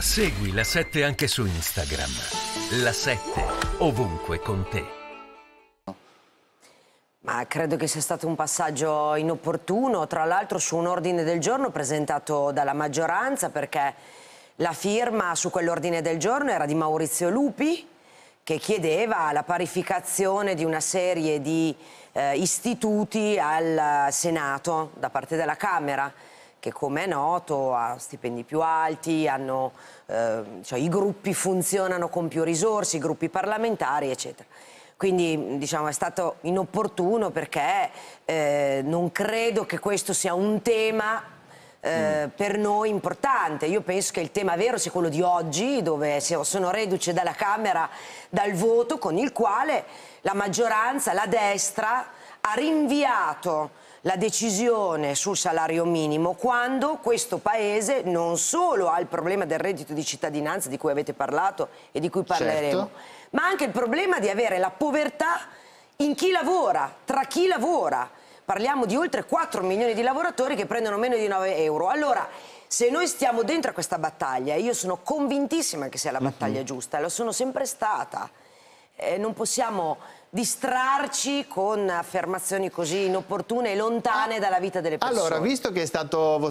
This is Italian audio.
Segui La 7 anche su Instagram. La 7, ovunque con te. Ma credo che sia stato un passaggio inopportuno, tra l'altro su un ordine del giorno presentato dalla maggioranza, perché la firma su quell'ordine del giorno era di Maurizio Lupi, che chiedeva la parificazione di una serie di istituti al Senato da parte della Camera, che come è noto ha stipendi più alti, hanno, i gruppi funzionano con più risorse, i gruppi parlamentari eccetera. Quindi diciamo è stato inopportuno perché non credo che questo sia un tema per noi importante. Io penso che il tema vero sia quello di oggi, dove sono reduce dalla Camera dal voto con il quale la maggioranza, la destra, ha rinviato la decisione sul salario minimo, quando questo Paese non solo ha il problema del reddito di cittadinanza di cui avete parlato e di cui parleremo, certo, ma anche il problema di avere la povertà in chi lavora, tra chi lavora. Parliamo di oltre 4 milioni di lavoratori che prendono meno di 9 euro. Allora, se noi stiamo dentro a questa battaglia, io sono convintissima che sia la battaglia giusta, lo sono sempre stata. Non possiamo distrarci con affermazioni così inopportune e lontane dalla vita delle persone. Allora, visto che è stato votato